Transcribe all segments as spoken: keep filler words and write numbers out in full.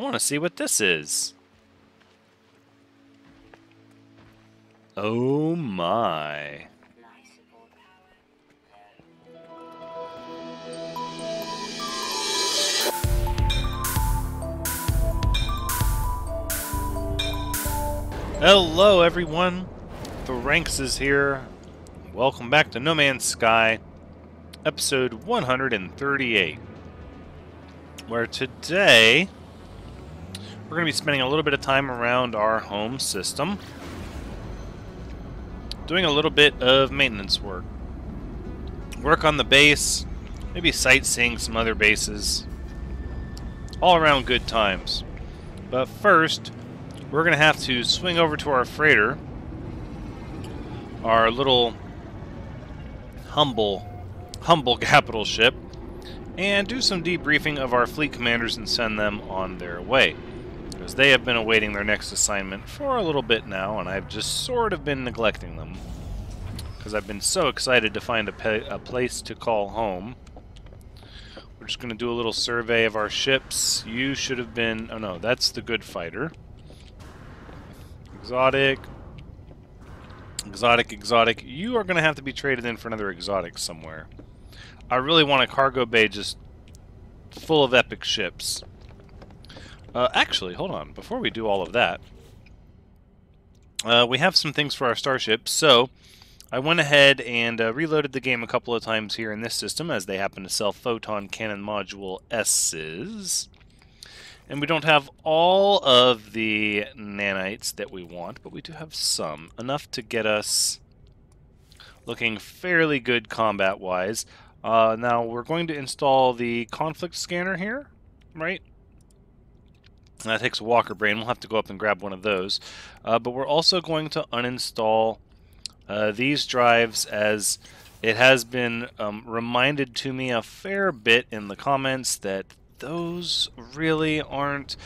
I want to see what this is. Oh my. Hello everyone, Thranxes here. Welcome back to No Man's Sky, episode one hundred thirty-eight, where today we're going to be spending a little bit of time around our home system, doing a little bit of maintenance work. Work on the base, maybe sightseeing some other bases. All around good times. But first, we're going to have to swing over to our freighter, our little humble, humble capital ship, and do some debriefing of our fleet commanders and send them on their way. Because they have been awaiting their next assignment for a little bit now, and I've just sort of been neglecting them. Because I've been so excited to find a, a place to call home. We're just going to do a little survey of our ships. You should have been... Oh no, that's the good fighter. Exotic, exotic, exotic. You are going to have to be traded in for another exotic somewhere. I really want a cargo bay just full of epic ships. Uh, actually, hold on. Before we do all of that, uh, we have some things for our starships. So I went ahead and uh, reloaded the game a couple of times here in this system, as they happen to sell Photon Cannon Module S's. And we don't have all of the nanites that we want, but we do have some. Enough to get us looking fairly good combat-wise. Uh, now, we're going to install the Conflict Scanner here, right? And that takes a Walker brain. We'll have to go up and grab one of those. Uh, but we're also going to uninstall uh, these drives, as it has been um, reminded to me a fair bit in the comments that those really aren't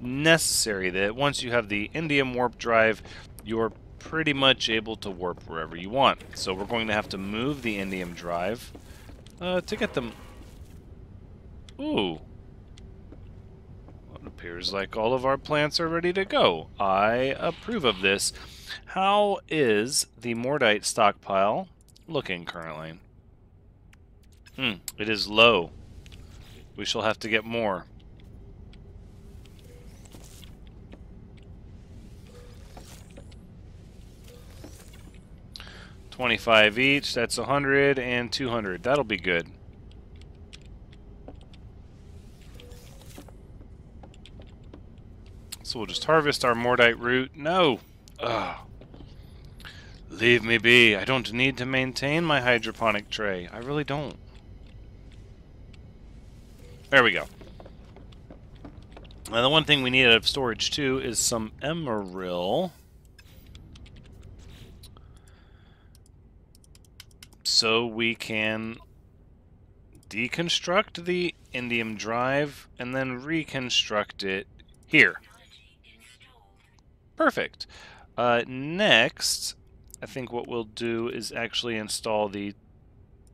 necessary. That once you have the indium warp drive, you're pretty much able to warp wherever you want. So we're going to have to move the indium drive uh, to get them. Ooh. Well, it appears like all of our plants are ready to go. I approve of this. How is the Mordite stockpile looking currently? Hmm, it is low. We shall have to get more. twenty-five each, that's one hundred and two hundred. That'll be good. So we'll just harvest our Mordite root. No! Ugh. Leave me be. I don't need to maintain my hydroponic tray. I really don't. There we go. Now the one thing we need out of storage too is some emeryl. So we can deconstruct the indium drive and then reconstruct it here. Perfect. Uh, next, I think what we'll do is actually install the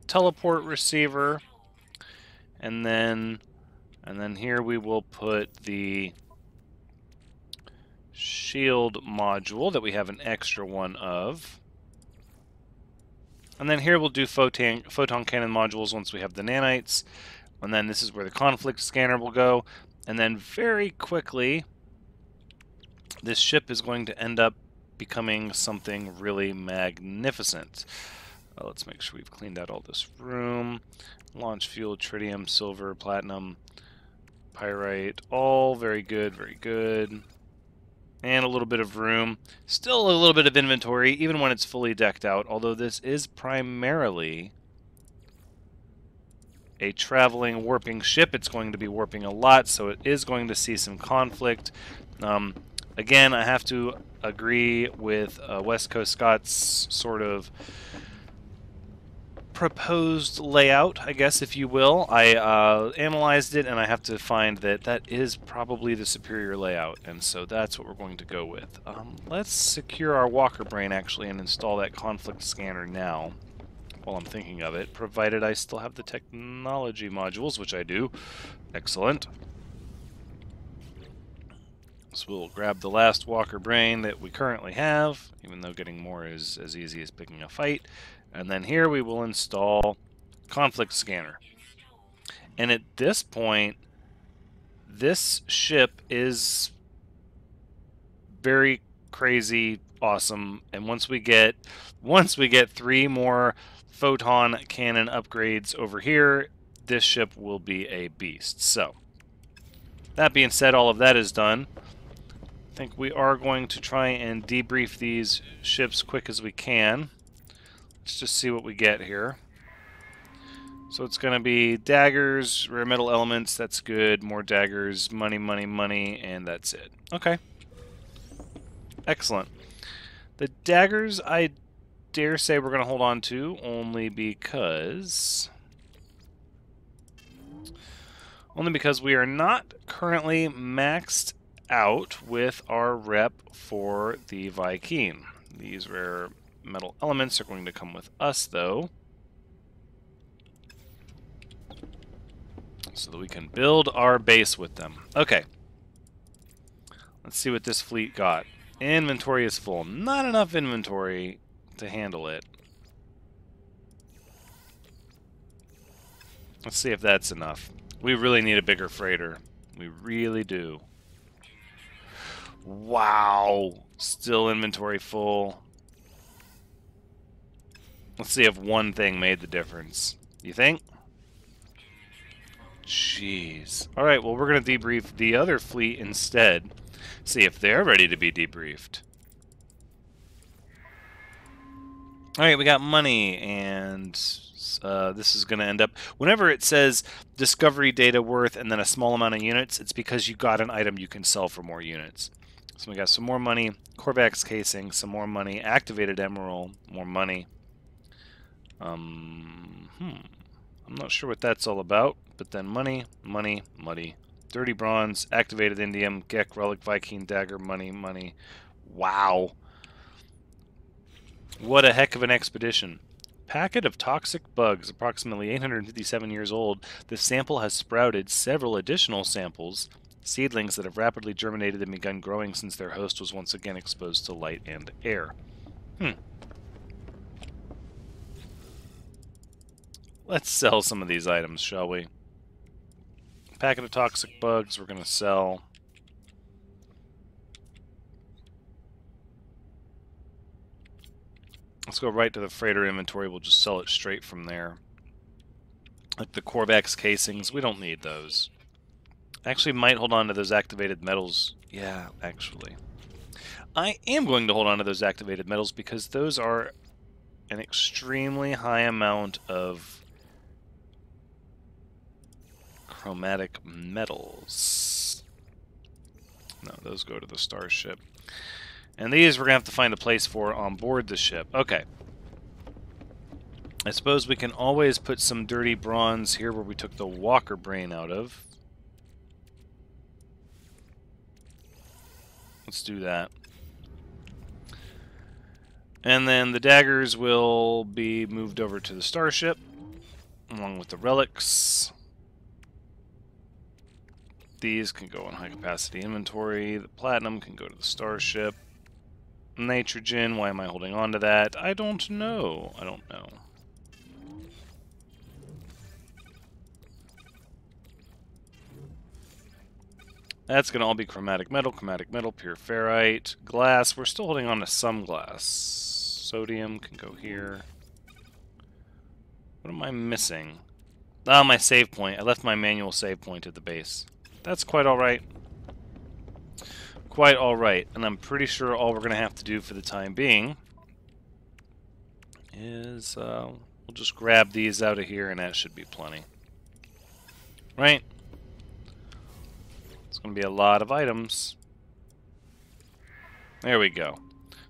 teleport receiver, and then And then here we will put the shield module that we have an extra one of. And then here we'll do photon, photon cannon modules once we have the nanites. And then this is where the conflict scanner will go. And then very quickly, this ship is going to end up becoming something really magnificent. Uh, let's make sure we've cleaned out all this room. Launch fuel, tritium, silver, platinum, pyrite, all very good, very good. And a little bit of room. Still a little bit of inventory, even when it's fully decked out, although this is primarily a traveling, warping ship. It's going to be warping a lot, so it is going to see some conflict. Um, again, I have to agree with uh, West Coast Scott's sort of proposed layout, I guess, if you will. I uh, analyzed it, and I have to find that that is probably the superior layout, and so that's what we're going to go with. Um, let's secure our Walker brain, actually, and install that conflict scanner now, while I'm thinking of it, provided I still have the technology modules, which I do. Excellent. else, we'll grab the last Walker brain that we currently have, even though getting more is as easy as picking a fight. And then here we will install Conflict Scanner. And at this point, this ship is very crazy awesome. And once we get once we get three more photon cannon upgrades over here, this ship will be a beast. So that being said, all of that is done. I think we are going to try and debrief these ships quick as we can. Let's just see what we get here. So it's going to be daggers, rare metal elements, that's good, more daggers, money, money, money, and that's it. Okay. Excellent. The daggers, I dare say we're going to hold on to, only because... Only because we are not currently maxed out with our rep for the Viking. These rare metal elements are going to come with us, though, so that we can build our base with them. Okay. Let's see what this fleet got. Inventory is full. Not enough inventory to handle it. Let's see if that's enough. We really need a bigger freighter. We really do. Wow. Still inventory full. Let's see if one thing made the difference. You think? Jeez. Alright, well, we're going to debrief the other fleet instead. See if they're ready to be debriefed. Alright, we got money, and uh, this is going to end up... Whenever it says discovery data worth and then a small amount of units, it's because you got an item you can sell for more units. So we got some more money, Corvax casing, some more money, activated emerald, more money. Um, hmm. I'm not sure what that's all about. But then money, money, money. Dirty bronze, activated indium, Gek, relic, Viking, dagger, money, money. Wow. What a heck of an expedition. Packet of toxic bugs, approximately eight hundred fifty-seven years old. This sample has sprouted several additional samples, seedlings that have rapidly germinated and begun growing since their host was once again exposed to light and air. Hmm. Let's sell some of these items, shall we? Packet of toxic bugs we're going to sell. Let's go right to the freighter inventory. We'll just sell it straight from there. Like the Corvax casings, we don't need those. Actually, might hold on to those activated metals. Yeah, actually. I am going to hold on to those activated metals because those are an extremely high amount of chromatic metals. No, those go to the starship. And these we're going to have to find a place for on board the ship. Okay. I suppose we can always put some dirty bronze here where we took the Walker brain out of. Let's do that. And then the daggers will be moved over to the starship along with the relics. These can go on high capacity inventory. The platinum can go to the starship. Nitrogen, why am I holding on to that? I don't know. I don't know. That's going to all be chromatic metal, chromatic metal, pure ferrite, glass. We're still holding on to some glass. Sodium can go here. What am I missing? Ah, my save point. I left my manual save point at the base. That's quite alright. Quite alright. And I'm pretty sure all we're going to have to do for the time being is uh, we'll just grab these out of here, and that should be plenty. Right? It's going to be a lot of items. There we go.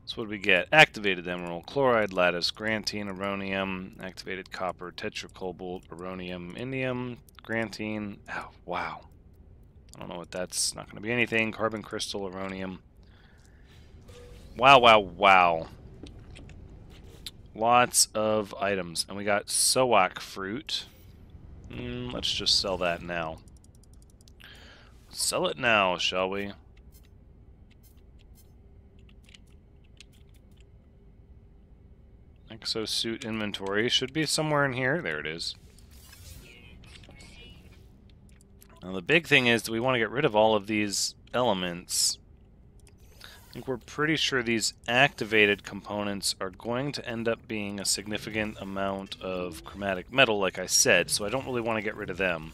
So what do we get? Activated emerald, chloride lattice, grantine, aronium, activated copper, tetracobalt, aronium, indium, grantine. Oh, wow. I don't know what that's, not going to be anything. Carbon crystal, aronium. Wow, wow, wow. Lots of items. And we got soak fruit. Mm, let's just sell that now. Sell it now, shall we? Exo suit inventory should be somewhere in here. There it is. Now the big thing is that we want to get rid of all of these elements. I think we're pretty sure these activated components are going to end up being a significant amount of chromatic metal, like I said, so I don't really want to get rid of them.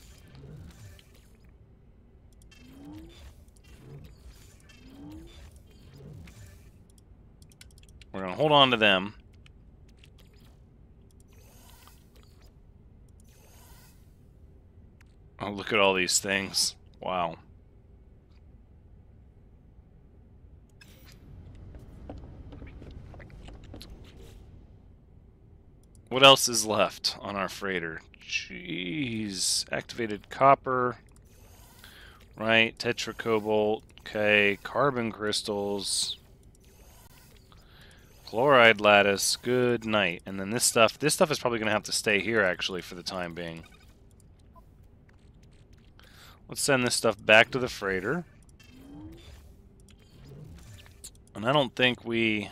We're going to hold on to them. Oh, look at all these things. Wow. What else is left on our freighter? Jeez. Activated copper. Right. Tetracobalt. Okay. Carbon crystals. Chloride lattice. Good night. And then this stuff. This stuff is probably going to have to stay here, actually, for the time being. Let's send this stuff back to the freighter. And I don't think we...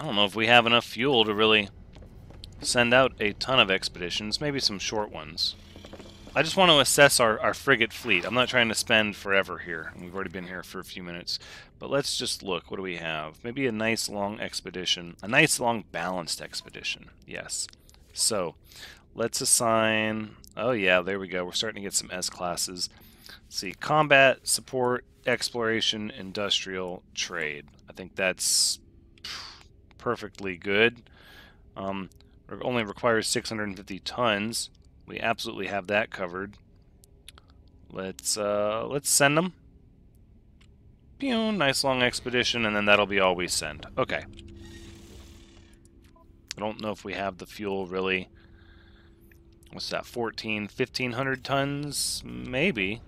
I don't know if we have enough fuel to really send out a ton of expeditions. Maybe some short ones. I just want to assess our, our frigate fleet. I'm not trying to spend forever here. We've already been here for a few minutes. But let's just look. What do we have? Maybe a nice long expedition. A nice long balanced expedition. Yes. So... let's assign... oh yeah, there we go. We're starting to get some S-classes. See, combat, support, exploration, industrial, trade. I think that's perfectly good. Um, it only requires six hundred fifty tons. We absolutely have that covered. Let's, uh, let's send them. Pew, nice long expedition, and then that'll be all we send. Okay. I don't know if we have the fuel really... what's that, fourteen, fifteen hundred tons? Maybe.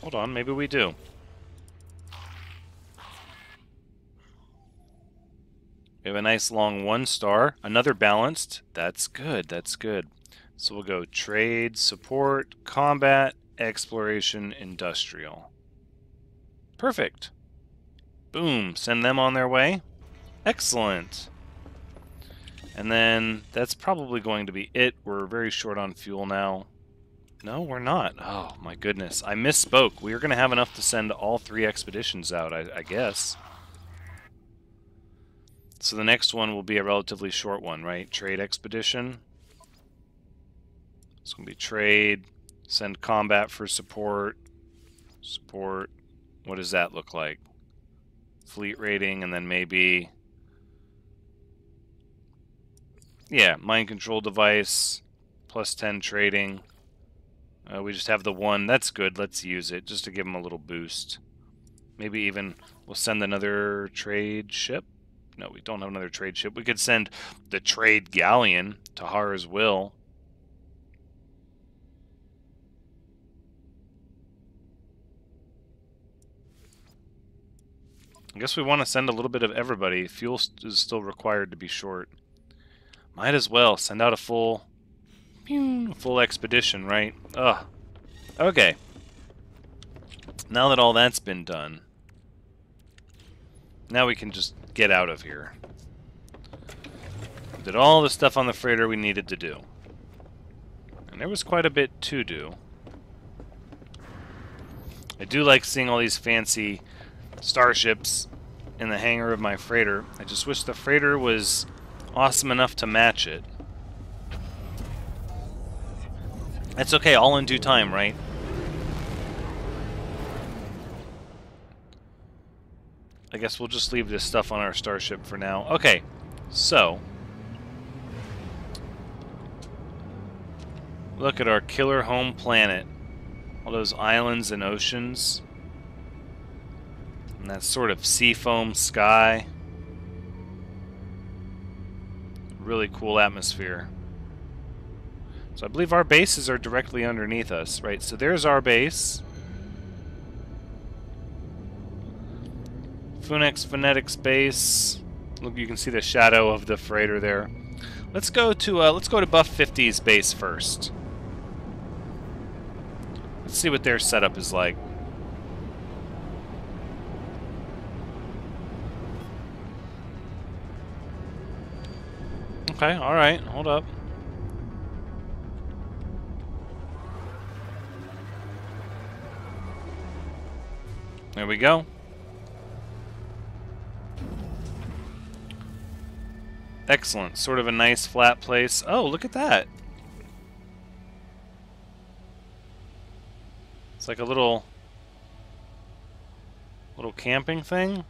Hold on, maybe we do. We have a nice long one star. Another balanced. That's good, that's good. So we'll go trade, support, combat, exploration, industrial. Perfect. Boom, send them on their way. Excellent. And then that's probably going to be it. We're very short on fuel now. No, we're not. Oh, my goodness. I misspoke. We are going to have enough to send all three expeditions out, I, I guess. So the next one will be a relatively short one, right? Trade expedition. It's going to be trade. Send combat for support. Support. What does that look like? Fleet rating, and then maybe... yeah, mind control device, plus ten trading. Uh, we just have the one. That's good. Let's use it just to give them a little boost. Maybe even we'll send another trade ship. No, we don't have another trade ship. We could send the trade galleon to Hara's will. I guess we want to send a little bit of everybody. Fuel is still required to be short. Might as well send out a full, a full expedition, right? Ugh. Okay. Now that all that's been done, now we can just get out of here. We did all the stuff on the freighter we needed to do. And there was quite a bit to do. I do like seeing all these fancy starships in the hangar of my freighter. I just wish the freighter was... awesome enough to match it. That's okay, all in due time, right? I guess we'll just leave this stuff on our starship for now. Okay, so... look at our killer home planet. All those islands and oceans. And that sort of seafoam sky. Really cool atmosphere. So I believe our bases are directly underneath us, right? So there's our base. Phunex Phonetics base. Look, you can see the shadow of the freighter there. Let's go to uh, let's go to Buff fifty's base first. Let's see what their setup is like. Okay, alright, hold up. There we go. Excellent. Sort of a nice flat place. Oh, look at that. It's like a little little camping thing.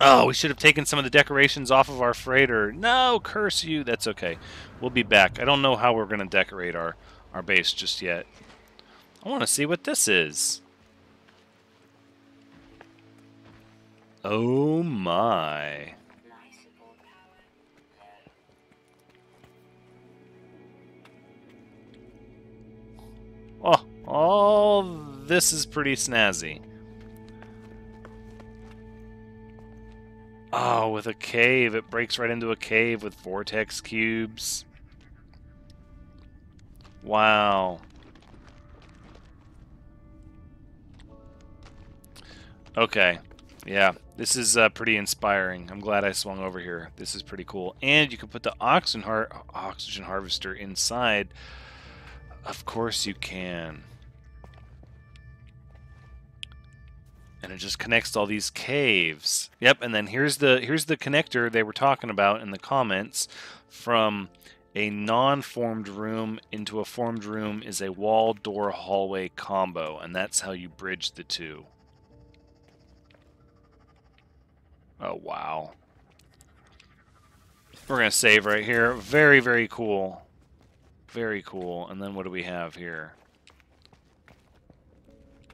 Oh, we should have taken some of the decorations off of our freighter. No, curse you. That's okay. We'll be back. I don't know how we're going to decorate our, our base just yet. I want to see what this is. Oh my. Oh, all this is pretty snazzy. Oh, with a cave. It breaks right into a cave with vortex cubes. Wow. Okay, yeah, this is uh, pretty inspiring. I'm glad I swung over here. This is pretty cool. And you can put the oxygen, har oxygen harvester inside. Of course you can. And it just connects to all these caves. Yep, and then here's the, here's the connector they were talking about in the comments. From a non-formed room into a formed room is a wall, door, hallway combo. And that's how you bridge the two. Oh, wow. We're going to save right here. Very, very cool. Very cool. And then what do we have here?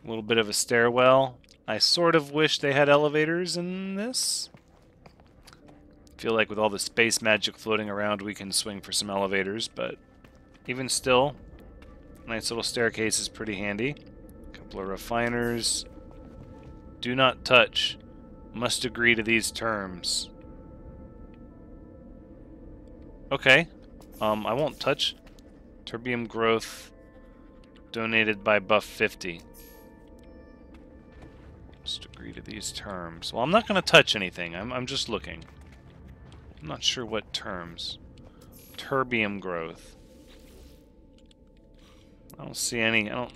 A little bit of a stairwell. I sort of wish they had elevators in this. I feel like with all the space magic floating around, we can swing for some elevators, but even still, nice little staircase is pretty handy. A couple of refiners. Do not touch. Must agree to these terms. Okay. Um, I won't touch. Terbium growth donated by Buff fifty. Must agree to these terms. Well, I'm not going to touch anything. I'm, I'm just looking. I'm not sure what terms. Terbium growth. I don't see any. I don't...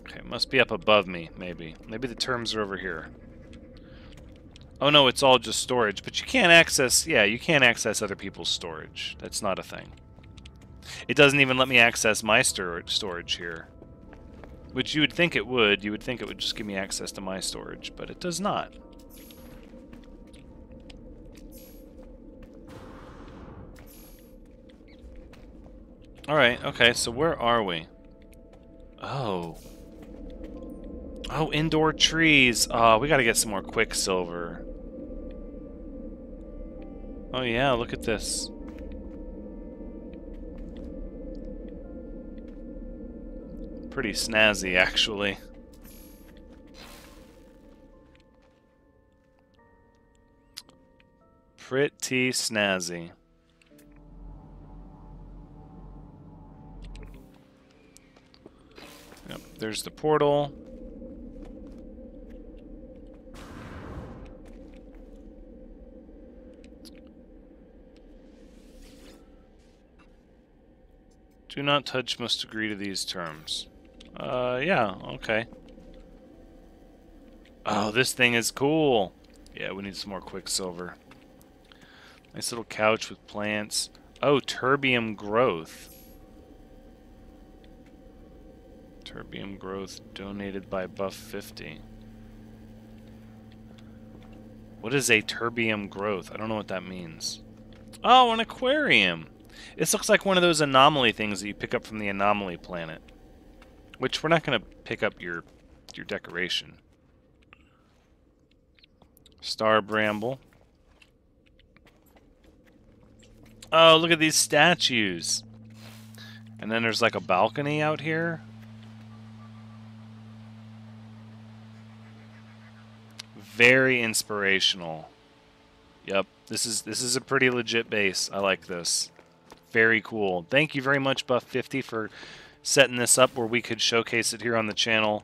Okay, it must be up above me, maybe. Maybe the terms are over here. Oh no, it's all just storage, but you can't access, yeah, you can't access other people's storage. That's not a thing. It doesn't even let me access my storage here. Which you would think it would. You would think it would just give me access to my storage, but it does not. Alright, okay, so where are we? Oh... Oh, indoor trees. Uh, we gotta get some more Quicksilver. Oh yeah, look at this. Pretty snazzy, actually. Pretty snazzy. Yep, there's the portal. Do not touch, must agree to these terms. Uh, yeah, okay. Oh, this thing is cool. Yeah, we need some more Quicksilver. Nice little couch with plants. Oh, terbium growth. Terbium growth donated by Buff fifty. What is a terbium growth? I don't know what that means. Oh, an aquarium. This looks like one of those anomaly things that you pick up from the anomaly planet. Which, we're not going to pick up your your decoration. Star bramble. Oh, look at these statues. And then there's like a balcony out here. Very inspirational. Yep, this is this is a pretty legit base. I like this. Very cool. Thank you very much, Buff fifty, for setting this up where we could showcase it here on the channel.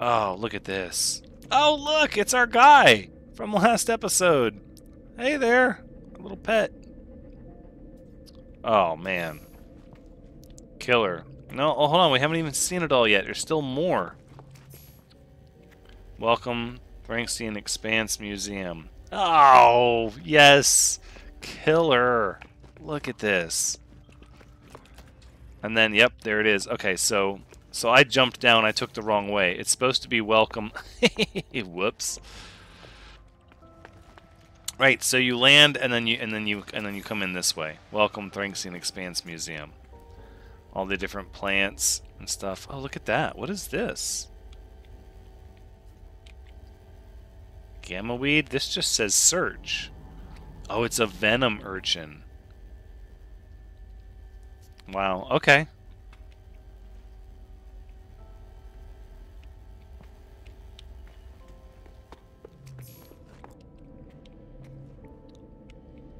Oh, look at this. Oh, look! It's our guy! from last episode. Hey there, a little pet. Oh, man. Killer. No, oh, hold on, we haven't even seen it all yet. There's still more. Welcome, Thranxian Expanse Museum. Oh, yes. Killer. Look at this. And then, yep, there it is. Okay, so so I jumped down. I took the wrong way. It's supposed to be welcome. Whoops. Right, so you land and then you and then you and then you come in this way. Welcome, Thranxian Expanse Museum. All the different plants and stuff. Oh, look at that. What is this? Gamma weed? This just says search. Oh, it's a venom urchin. Wow, okay.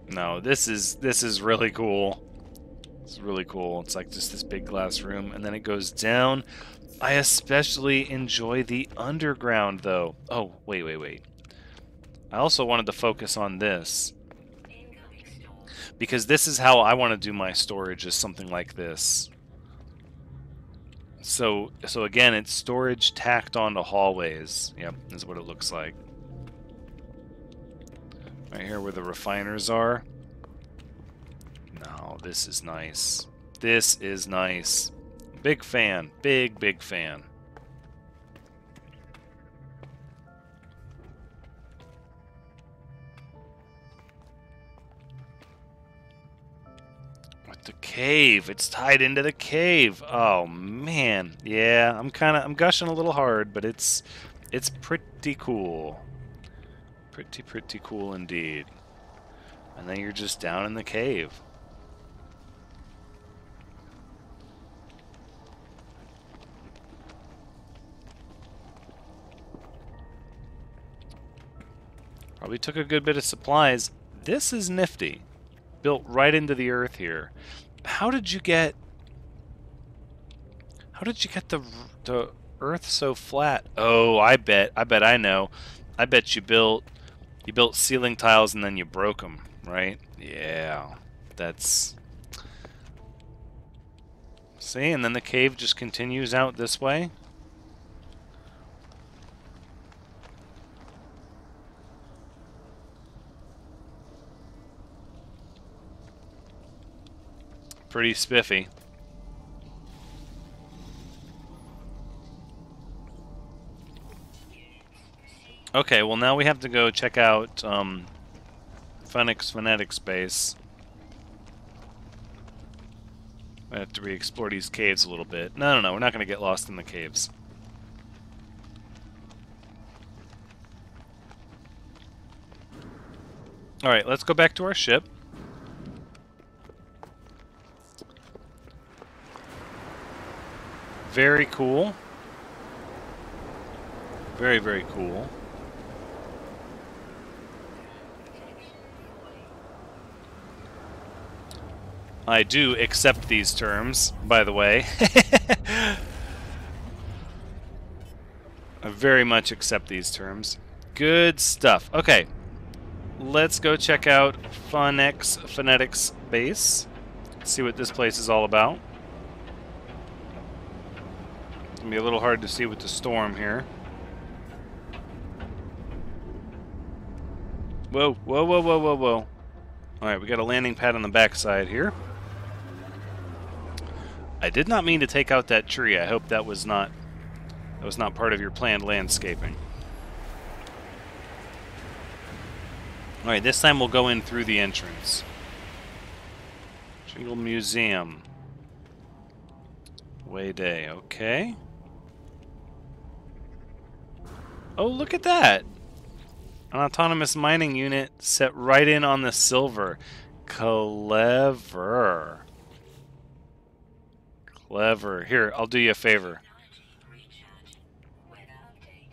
No, this is this is really cool. It's really cool. It's like just this big glass room and then it goes down. I especially enjoy the underground though. Oh, wait, wait, wait. I also wanted to focus on this, because this is how I want to do my storage, is something like this. So, so again, it's storage tacked onto hallways. Yep, is what it looks like. Right here where the refiners are. No, this is nice. This is nice. Big fan. Big, big fan. The cave, it's tied into the cave. Oh man, yeah, I'm kind of I'm gushing a little hard, but it's it's pretty cool, pretty pretty cool indeed. And then you're just down in the cave. Probably took a good bit of supplies. This is nifty. Built right into the earth here. How did you get? How did you get the the earth so flat? Oh, I bet. I bet I know. I bet you built you built ceiling tiles and then you broke them, right? Yeah, that's. See, and then the cave just continues out this way. Pretty spiffy. Okay, well now we have to go check out um, Phunex Phonetics Base. I have to re-explore these caves a little bit. No, no, no, we're not going to get lost in the caves. Alright, let's go back to our ship. Very cool. Very, very cool. I do accept these terms, by the way. I very much accept these terms. Good stuff. Okay. Let's go check out Phunex Phonetics Base. See what this place is all about. It's gonna be a little hard to see with the storm here. Whoa, whoa, whoa, whoa, whoa, whoa. Alright, we got a landing pad on the backside here. I did not mean to take out that tree. I hope that was not that was not part of your planned landscaping. Alright, this time we'll go in through the entrance. Jingle Museum. Way day, okay. Oh, look at that! An autonomous mining unit set right in on the silver. Clever. Clever. Here, I'll do you a favor.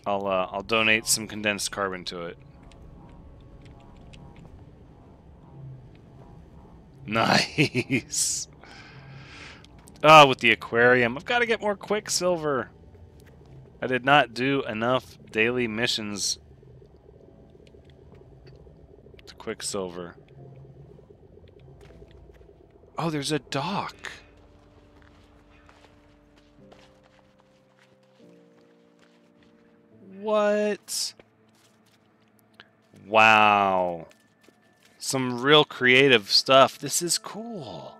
I'll uh, I'll donate some condensed carbon to it. Nice. Oh, with the aquarium. I've got to get more Quicksilver. I did not do enough daily missions Quicksilver. Oh, there's a dock. What? Wow. Some real creative stuff. This is cool.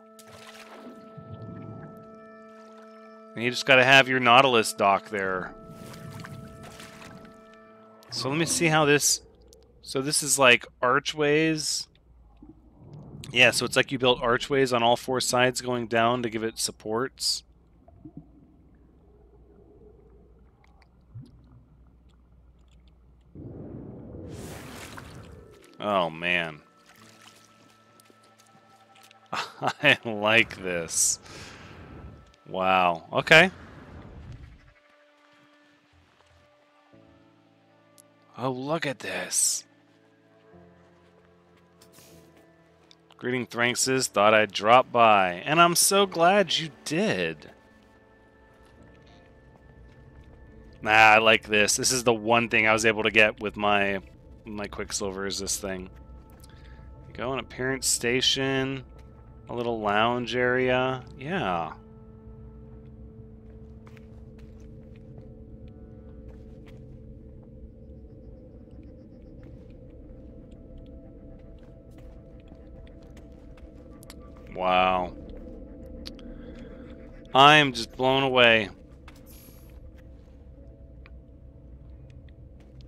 And you just gotta have your Nautilus dock there. So let me see how this... So this is like archways. Yeah, so it's like you built archways on all four sides going down to give it supports. Oh, man. I like this. Wow. Okay. Oh, look at this. Greeting, Thranxes. Thought I'd drop by. And I'm so glad you did. Nah, I like this. This is the one thing I was able to get with my... my Quicksilver is this thing. Go on, appearance station, a little lounge area. Yeah. Wow. I am just blown away.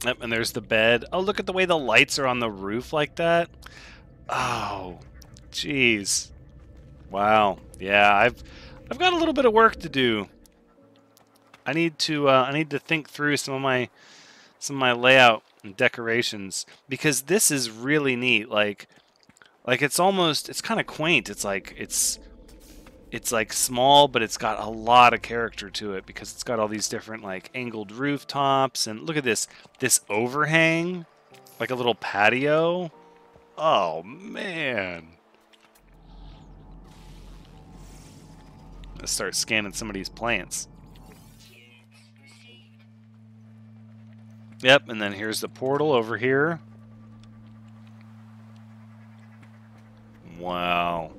Yep, and there's the bed. Oh, look at the way the lights are on the roof like that. Oh, jeez. Wow. Yeah, I've I've got a little bit of work to do. I need to uh, I need to think through some of my some of my layout and decorations, because this is really neat. Like like it's almost it's kind of quaint. It's like it's it's like small, but it's got a lot of character to it, because it's got all these different like angled rooftops, and look at this, this overhang, like a little patio. Oh man. Let's start scanning some of these plants. Yep, and then here's the portal over here. Wow.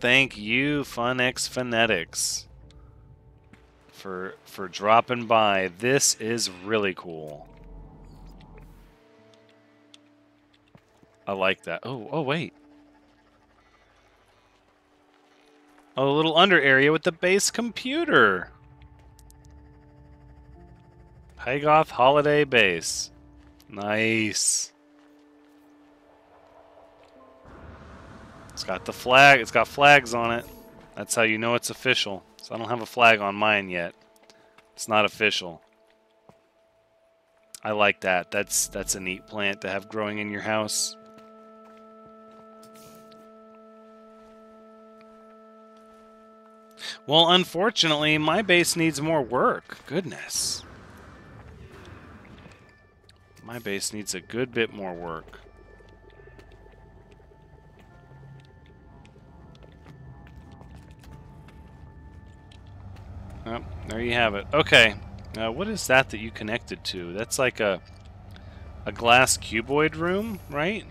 Thank you, Phunex Phonetics, for for dropping by. This is really cool. I like that. Oh, oh wait. Oh, a little under area with the base computer. Pygoth Holiday Base. Nice. It's got the flag. It's got flags on it. That's how you know it's official. So I don't have a flag on mine yet. It's not official. I like that. That's that's a neat plant to have growing in your house. Well, unfortunately, my base needs more work. Goodness. My base needs a good bit more work. Oh, there you have it. Okay, now what is that that you connected to? That's like a a glass cuboid room, right?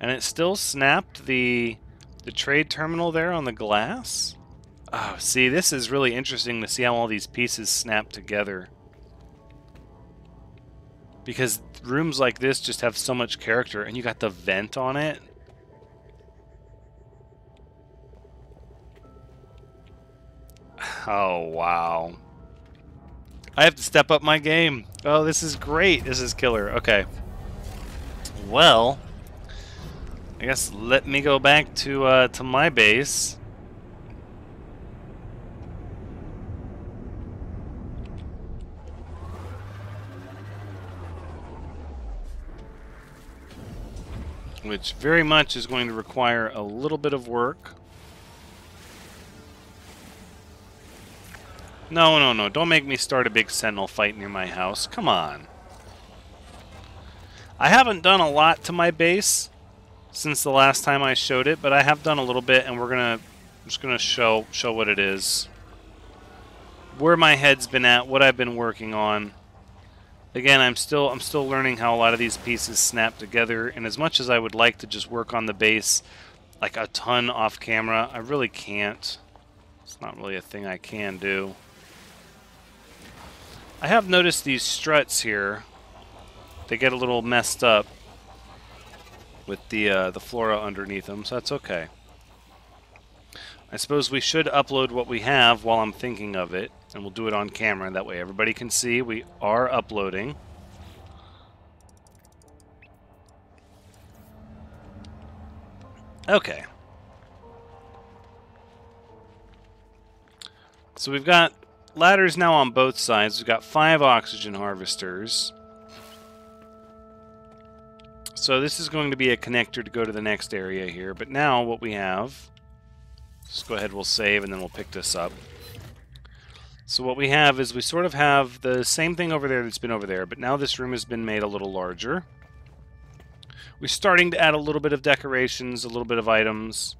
And it still snapped the the trade terminal there on the glass. Oh, see, this is really interesting to see how all these pieces snap together, because rooms like this just have so much character, and you got the vent on it. Oh, wow. I have to step up my game. Oh, this is great. This is killer. Okay. Well, I guess let me go back to, uh, to my base. Which very much is going to require a little bit of work. No, no, no. Don't make me start a big sentinel fight near my house. Come on. I haven't done a lot to my base since the last time I showed it, but I have done a little bit, and we're gonna I'm just gonna show show what it is. Where my head's been at, what I've been working on. Again, I'm still I'm still learning how a lot of these pieces snap together, and as much as I would like to just work on the base like a ton off camera, I really can't. It's not really a thing I can do. I have noticed these struts here, they get a little messed up with the uh, the flora underneath them, so that's okay. I suppose we should upload what we have while I'm thinking of it, and we'll do it on camera. That way everybody can see we are uploading. Okay. So we've got ladders now on both sides. We've got five oxygen harvesters. So this is going to be a connector to go to the next area here, but now what we have... Just go ahead, we'll save, and then we'll pick this up. So what we have is we sort of have the same thing over there that's been over there, but now this room has been made a little larger. We're starting to add a little bit of decorations, a little bit of items.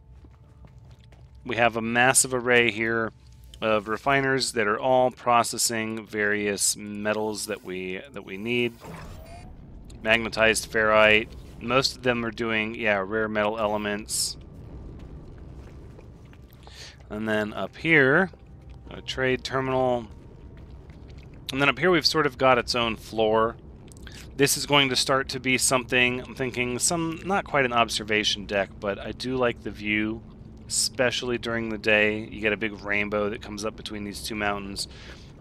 We have a massive array here of refiners that are all processing various metals that we that we need. Magnetized ferrite. Most of them are doing, yeah, rare metal elements. And then up here, a trade terminal. And then up here we've sort of got its own floor. This is going to start to be something, I'm thinking, some not quite an observation deck, but I do like the view, especially during the day. You get a big rainbow that comes up between these two mountains.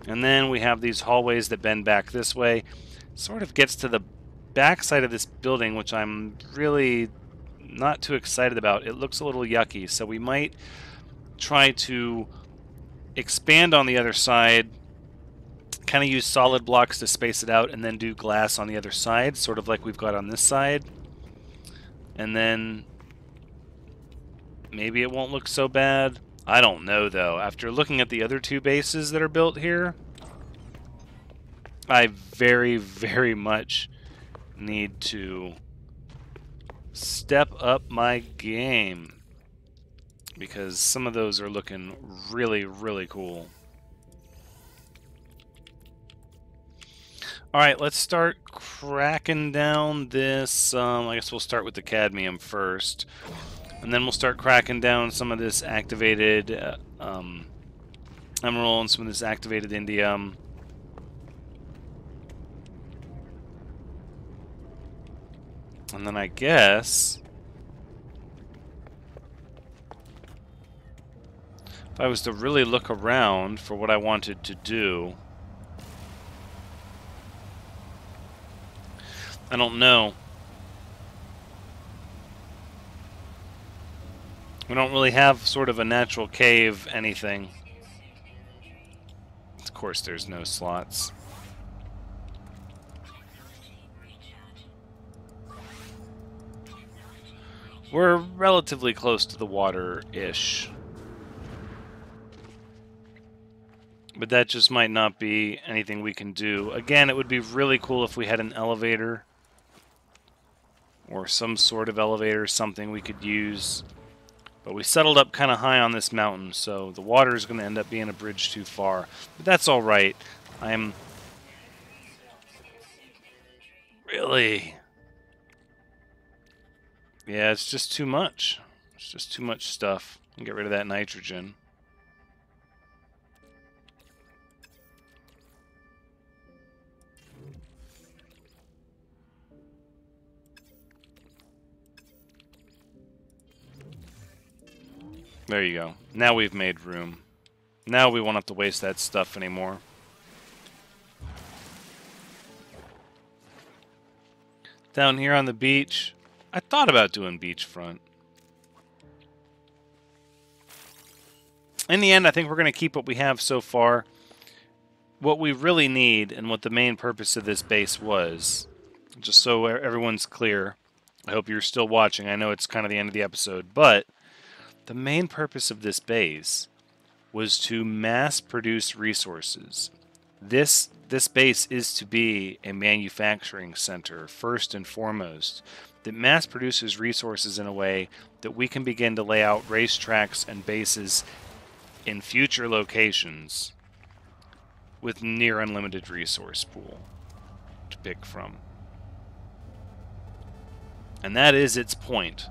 And then we have these hallways that bend back this way. Sort of gets to the back side of this building, which I'm really not too excited about. It looks a little yucky, so we might... try to expand on the other side, kind of use solid blocks to space it out, and then do glass on the other side, sort of like we've got on this side. And then maybe it won't look so bad. I don't know, though. After looking at the other two bases that are built here, I very, very much need to step up my game, because some of those are looking really, really cool. Alright, let's start cracking down this... Um, I guess we'll start with the cadmium first. And then we'll start cracking down some of this activated uh, um, emeryl and some of this activated indium. And then I guess... if I was to really look around for what I wanted to do... I don't know. We don't really have sort of a natural cave anything. Of course there's no slots. We're relatively close to the water-ish. But that just might not be anything we can do. Again, it would be really cool if we had an elevator or some sort of elevator, something we could use. But we settled up kind of high on this mountain, so the water is going to end up being a bridge too far. But that's all right. I'm really... yeah, it's just too much. It's just too much stuff. Get rid of that nitrogen. There you go. Now we've made room. Now we won't have to waste that stuff anymore. Down here on the beach, I thought about doing beachfront. In the end, I think we're going to keep what we have so far. What we really need, and what the main purpose of this base was, just so everyone's clear, I hope you're still watching. I know it's kind of the end of the episode, but... the main purpose of this base was to mass produce resources. This, this base is to be a manufacturing center, first and foremost, that mass produces resources in a way that we can begin to lay out racetracks and bases in future locations with near unlimited resource pool. to pick from. And that is its point.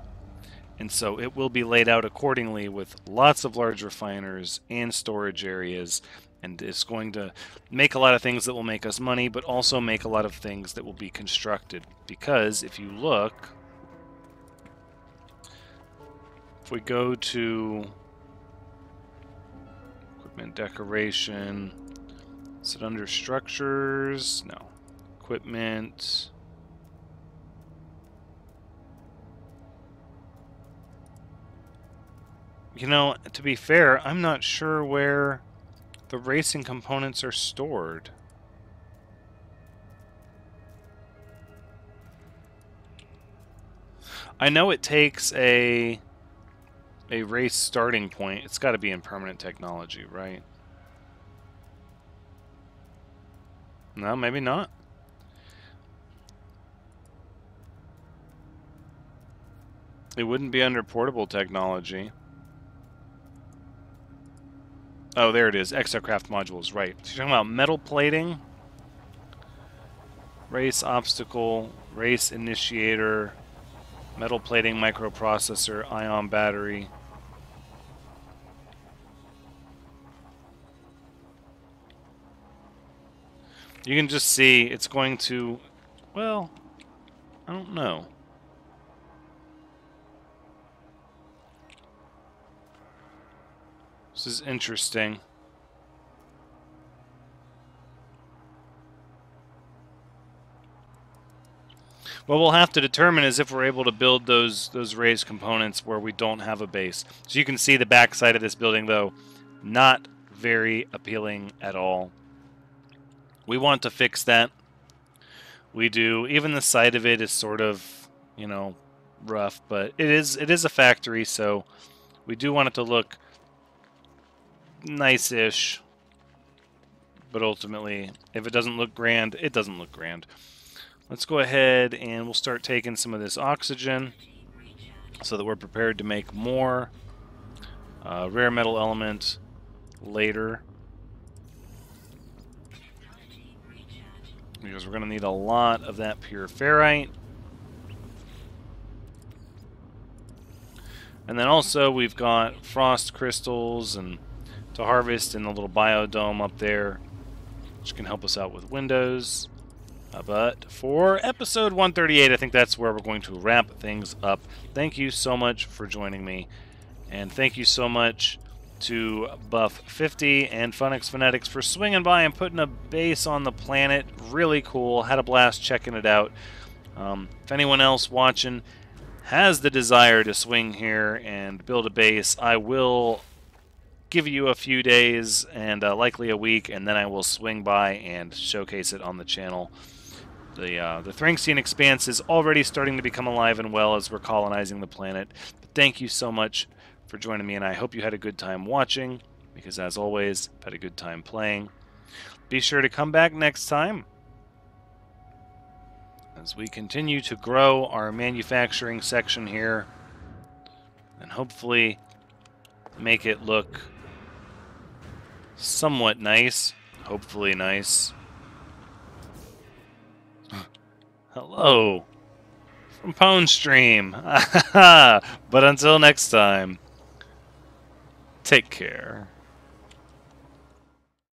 And so it will be laid out accordingly with lots of large refiners and storage areas, and it's going to make a lot of things that will make us money, but also make a lot of things that will be constructed. Because if you look, if we go to equipment decoration, is it under structures? No. Equipment. You know, to be fair, I'm not sure where the racing components are stored. I know it takes a a race starting point. It's got to be in permanent technology, right? No, maybe not. It wouldn't be under portable technology. Oh, there it is. Exocraft modules, right. So you're talking about metal plating, race obstacle, race initiator, metal plating microprocessor, ion battery. You can just see it's going to, well, I don't know. This is interesting. What we'll have to determine is if we're able to build those those raised components where we don't have a base. So you can see the backside of this building, though, not very appealing at all. We want to fix that. We do. Even the side of it is sort of, you know, rough, but it is it is a factory, so we do want it to look nice-ish, but ultimately, if it doesn't look grand, it doesn't look grand. Let's go ahead and we'll start taking some of this oxygen so that we're prepared to make more uh, rare metal element later, because we're going to need a lot of that pure ferrite. And then also we've got frost crystals and to harvest in the little biodome up there, which can help us out with windows. Uh, but for episode one thirty-eight, I think that's where we're going to wrap things up. Thank you so much for joining me, and thank you so much to Buff fifty and Phunex Phonetics for swinging by and putting a base on the planet. Really cool. Had a blast checking it out. Um, if anyone else watching has the desire to swing here and build a base, I will give you a few days and uh, likely a week, and then I will swing by and showcase it on the channel. The uh, the Thranxian Expanse is already starting to become alive and well as we're colonizing the planet. But thank you so much for joining me, and I hope you had a good time watching, because as always, I've had a good time playing. Be sure to come back next time as we continue to grow our manufacturing section here, and hopefully make it look somewhat nice, hopefully nice. Hello from Pwn Stream. But until next time, take care.